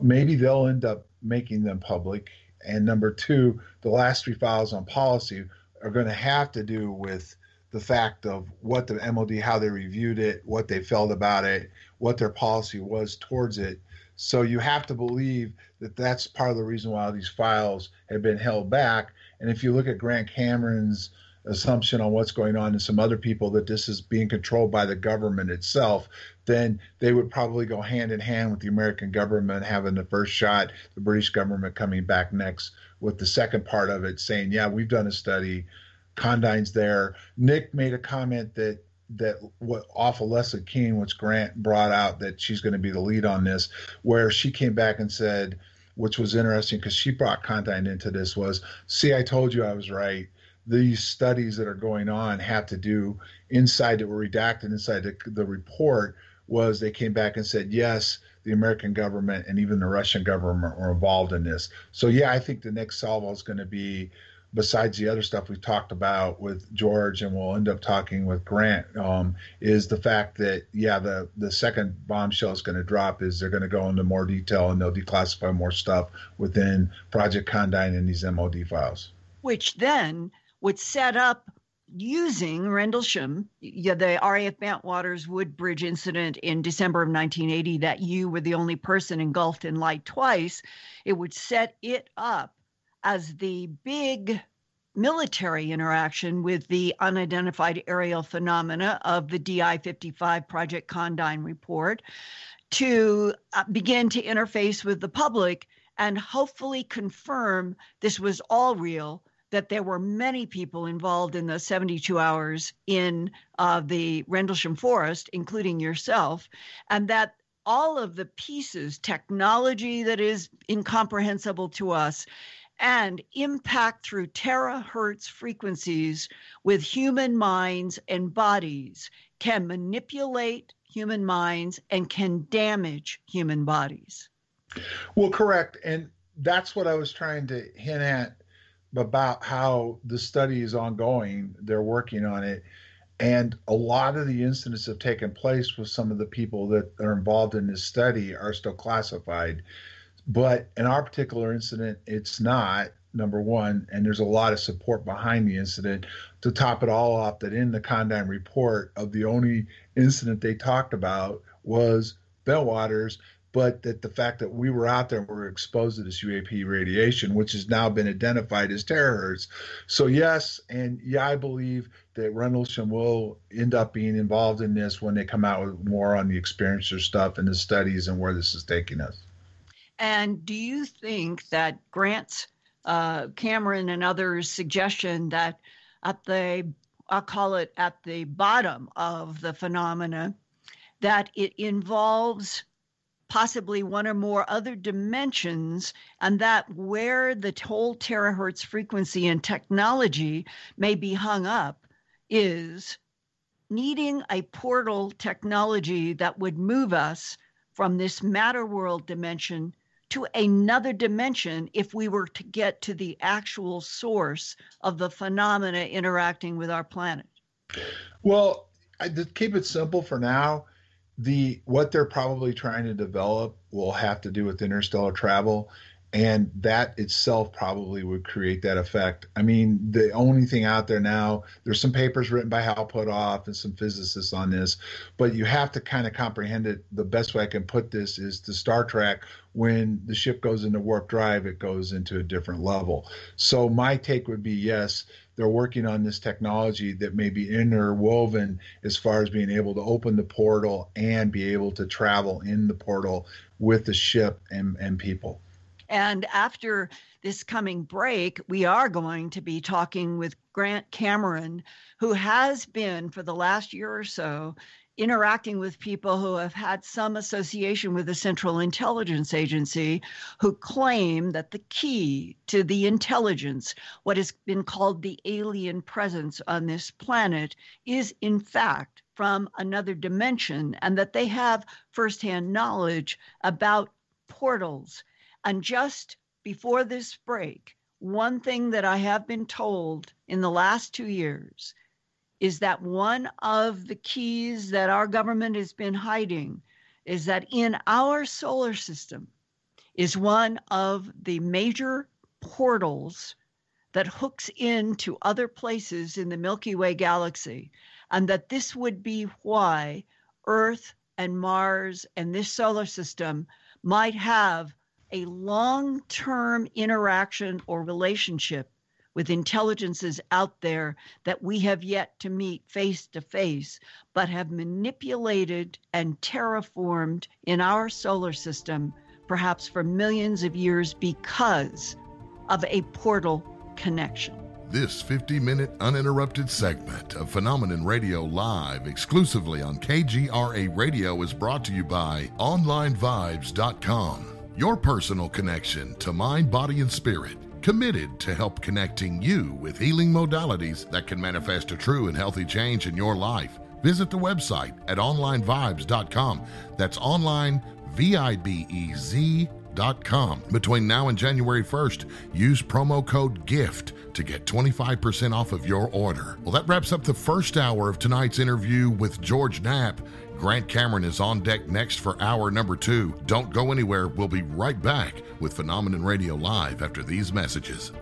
maybe they'll end up making them public. And number two, the last three files on policy are going to have to do with the fact of what the M O D, how they reviewed it, what they felt about it, what their policy was towards it. So you have to believe that that's part of the reason why these files have been held back. And if you look at Grant Cameron's assumption on what's going on and some other people that this is being controlled by the government itself, then they would probably go hand in hand with the American government having the first shot, the British government coming back next with the second part of it saying, yeah, we've done a study. Condine's there. Nick made a comment that that what awful Leslie Keene, which Grant brought out, that she's going to be the lead on this, where she came back and said, which was interesting because she brought Condine into this, was, see, I told you I was right. These studies that are going on have to do inside that were redacted inside the, the report was they came back and said, yes, the American government and even the Russian government were involved in this. So, yeah, I think the next salvo is going to be, besides the other stuff we've talked about with George and we'll end up talking with Grant, um, is the fact that, yeah, the, the second bombshell is going to drop is they're going to go into more detail and they'll declassify more stuff within Project Condine and these M O D files. Which then would set up, using Rendlesham, yeah, the R A F Bentwaters Woodbridge incident in December of nineteen eighty, that you were the only person engulfed in light twice, it would set it up as the big military interaction with the unidentified aerial phenomena of the D I fifty-five Project Condine report to begin to interface with the public and hopefully confirm this was all real, that there were many people involved in the seventy-two hours in uh, the Rendlesham Forest, including yourself, and that all of the pieces, technology that is incomprehensible to us, and impact through terahertz frequencies with human minds and bodies, can manipulate human minds and can damage human bodies. Well, correct. And that's what I was trying to hint at about how the study is ongoing. They're working on it. And a lot of the incidents have taken place with some of the people that are involved in this study are still classified. But in our particular incident, it's not, number one, and there's a lot of support behind the incident. To top it all off, that in the Condine report of the only incident they talked about was Bentwaters, but that the fact that we were out there and we were exposed to this U A P radiation, which has now been identified as terahertz hertz. So yes, and yeah, I believe that Rendlesham will end up being involved in this when they come out with more on the experiencer stuff and the studies and where this is taking us. And do you think that Grant's, uh, Cameron and others' suggestion that at the, I'll call it at the bottom of the phenomena, that it involves possibly one or more other dimensions, and that where the whole terahertz frequency and technology may be hung up is needing a portal technology that would move us from this matter world dimension to another dimension if we were to get to the actual source of the phenomena interacting with our planet? Well, I, to keep it simple for now, the what they're probably trying to develop will have to do with interstellar travel, and that itself probably would create that effect. I mean, the only thing out there now, there's some papers written by Hal Puthoff and some physicists on this, but you have to kind of comprehend it. The best way I can put this is to Star Trek, when the ship goes into warp drive, it goes into a different level. So my take would be, yes, they're working on this technology that may be interwoven as far as being able to open the portal and be able to travel in the portal with the ship and, and people. And after this coming break, we are going to be talking with Grant Cameron, who has been for the last year or so interacting with people who have had some association with the Central Intelligence Agency, who claim that the key to the intelligence, what has been called the alien presence on this planet, is in fact from another dimension, and that they have firsthand knowledge about portals. And just before this break, one thing that I have been told in the last two years is that one of the keys that our government has been hiding is that in our solar system is one of the major portals that hooks into other places in the Milky Way galaxy, and that this would be why Earth and Mars and this solar system might have a long-term interaction or relationship with intelligences out there that we have yet to meet face to face, but have manipulated and terraformed in our solar system, perhaps for millions of years, because of a portal connection. This fifty-minute uninterrupted segment of Phenomenon Radio Live exclusively on K G R A Radio is brought to you by online vibes dot com, your personal connection to mind, body, and spirit. Committed to help connecting you with healing modalities that can manifest a true and healthy change in your life. Visit the website at online vibes dot com. That's online, V I B E Z dot com. Between now and January first, use promo code GIFT to get twenty-five percent off of your order. Well, that wraps up the first hour of tonight's interview with George Knapp. Grant Cameron is on deck next for hour number two. Don't go anywhere. We'll be right back with Phenomenon Radio Live after these messages.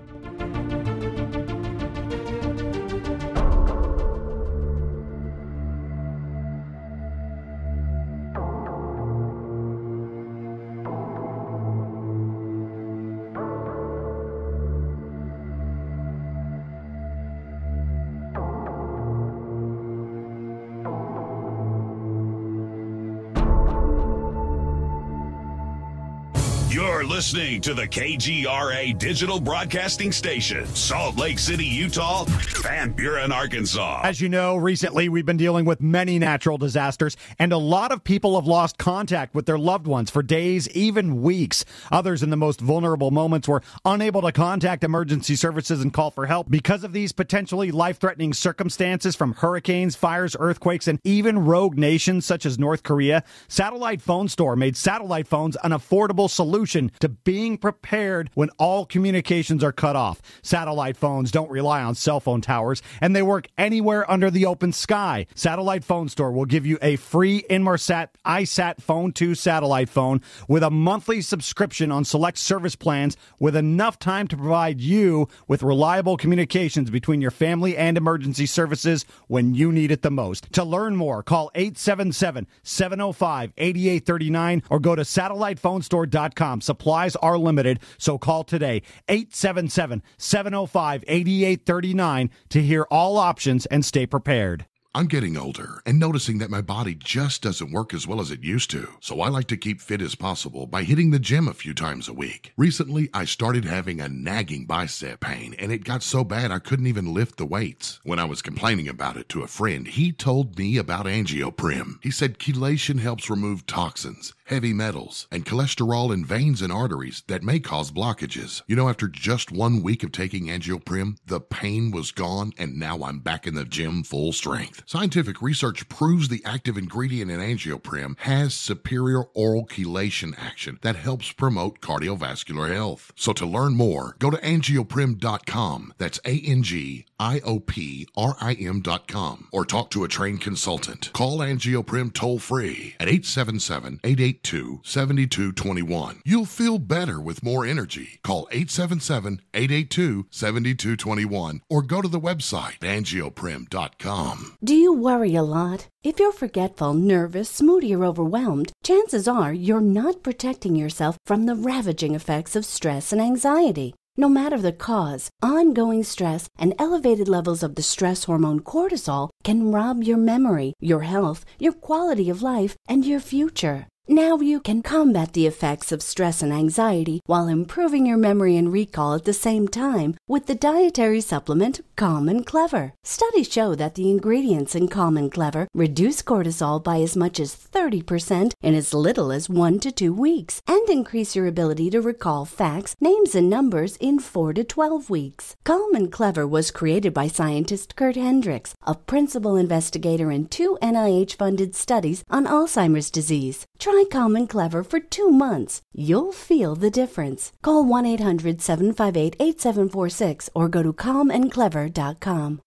Listening to the K G R A digital broadcasting station, Salt Lake City, Utah, Van Buren, Arkansas. As you know, recently we've been dealing with many natural disasters, and a lot of people have lost contact with their loved ones for days, even weeks. Others in the most vulnerable moments were unable to contact emergency services and call for help because of these potentially life-threatening circumstances from hurricanes, fires, earthquakes, and even rogue nations such as North Korea. Satellite Phone Store made satellite phones an affordable solution to being prepared when all communications are cut off. Satellite phones don't rely on cell phone towers, and they work anywhere under the open sky. Satellite Phone Store will give you a free Inmarsat iSat Phone two satellite phone with a monthly subscription on select service plans with enough time to provide you with reliable communications between your family and emergency services when you need it the most. To learn more, call eight seven seven, seven oh five, eight eight three nine or go to satellite phone store dot com. Supplies are limited, so call today, eight seven seven, seven oh five, eight eight three nine to hear all options and stay prepared. I'm getting older and noticing that my body just doesn't work as well as it used to, so I like to keep fit as possible by hitting the gym a few times a week. Recently, I started having a nagging bicep pain, and it got so bad I couldn't even lift the weights. When I was complaining about it to a friend, he told me about Angioprim. He said chelation helps remove toxins, heavy metals, and cholesterol in veins and arteries that may cause blockages. You know, after just one week of taking Angioprim, the pain was gone, and now I'm back in the gym full strength. Scientific research proves the active ingredient in Angioprim has superior oral chelation action that helps promote cardiovascular health. So to learn more, go to angioprim dot com. That's A N G I O P R I M dot com. Or talk to a trained consultant. Call Angioprim toll-free at eight seven seven, eight eight two, seven two two one. You'll feel better with more energy. Call eight seven seven, eight eight two, seven two two one or go to the website angioprim dot com. Do you worry a lot? If you're forgetful, nervous, moody, or overwhelmed, chances are you're not protecting yourself from the ravaging effects of stress and anxiety. No matter the cause, ongoing stress and elevated levels of the stress hormone cortisol can rob your memory, your health, your quality of life, and your future. Now you can combat the effects of stress and anxiety while improving your memory and recall at the same time with the dietary supplement Calm and Clever. Studies show that the ingredients in Calm and Clever reduce cortisol by as much as thirty percent in as little as one to two weeks and increase your ability to recall facts, names, and numbers in four to twelve weeks. Calm and Clever was created by scientist Kurt Hendricks, a principal investigator in two N I H-funded studies on Alzheimer's disease. Try Calm and Clever for two months. You'll feel the difference. Call one eight hundred, seven five eight, eight seven four six or go to calm and clever dot com.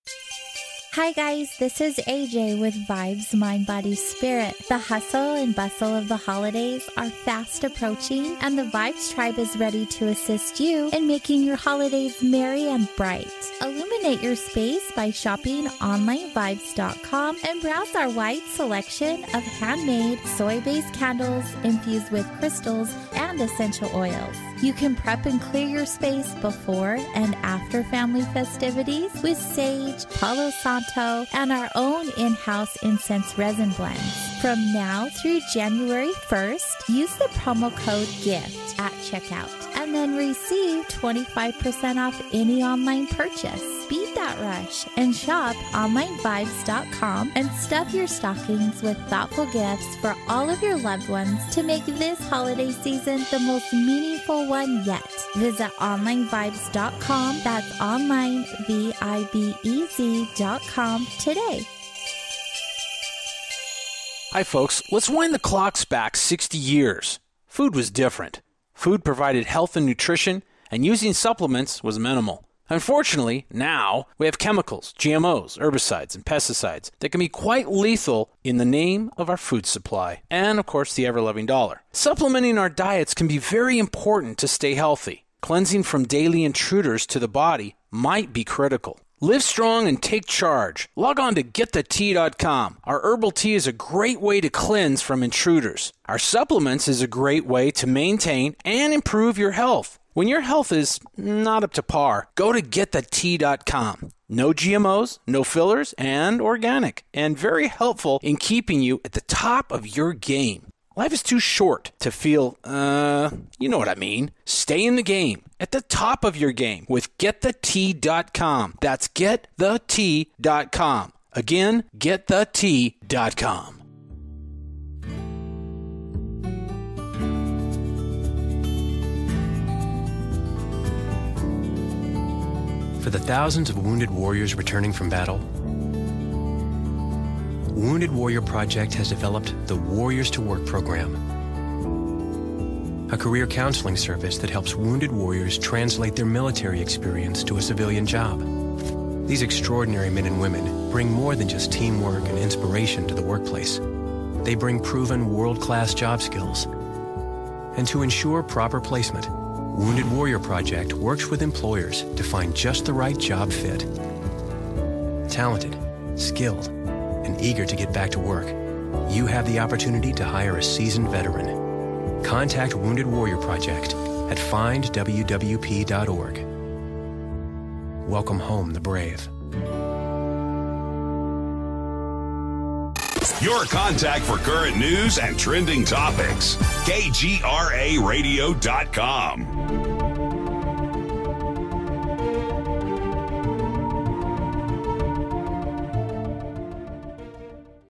Hi guys, this is A J with Vibes Mind Body Spirit. The hustle and bustle of the holidays are fast approaching, and the Vibes Tribe is ready to assist you in making your holidays merry and bright. Illuminate your space by shopping online vibes dot com and browse our wide selection of handmade soy-based candles infused with crystals and essential oils. You can prep and clear your space before and after family festivities with sage, Palo Santo, and our own in-house incense resin blends. From now through January first, use the promo code GIFT at checkout and then receive twenty-five percent off any online purchase. Beat that rush and shop online vibes dot com and stuff your stockings with thoughtful gifts for all of your loved ones to make this holiday season the most meaningful one yet. Visit online vibes dot com, that's online, V I B E Z dot com today. Hi folks, let's wind the clocks back sixty years. Food was different. Food provided health and nutrition, and using supplements was minimal. Unfortunately, now we have chemicals, G M Os, herbicides, and pesticides that can be quite lethal in the name of our food supply and, of course, the ever-loving dollar. Supplementing our diets can be very important to stay healthy. Cleansing from daily intruders to the body might be critical. Live strong and take charge. Log on to get the tea dot com. Our herbal tea is a great way to cleanse from intruders. Our supplements is a great way to maintain and improve your health. When your health is not up to par, go to get the tea dot com. No G M Os, no fillers, and organic, and very helpful in keeping you at the top of your game. Life is too short to feel, uh, you know what I mean. Stay in the game, at the top of your game with get the tea dot com. That's get the tea dot com. Again, get the tea dot com. For the thousands of wounded warriors returning from battle, Wounded Warrior Project has developed the Warriors to Work program. a career counseling service that helps wounded warriors translate their military experience to a civilian job. These extraordinary men and women bring more than just teamwork and inspiration to the workplace. They bring proven world-class job skills. And to ensure proper placement, Wounded Warrior Project works with employers to find just the right job fit. Talented, skilled, and eager to get back to work, you have the opportunity to hire a seasoned veteran. Contact Wounded Warrior Project at find W W P dot org. Welcome home the brave. Your contact for current news and trending topics. K G R A radio dot com.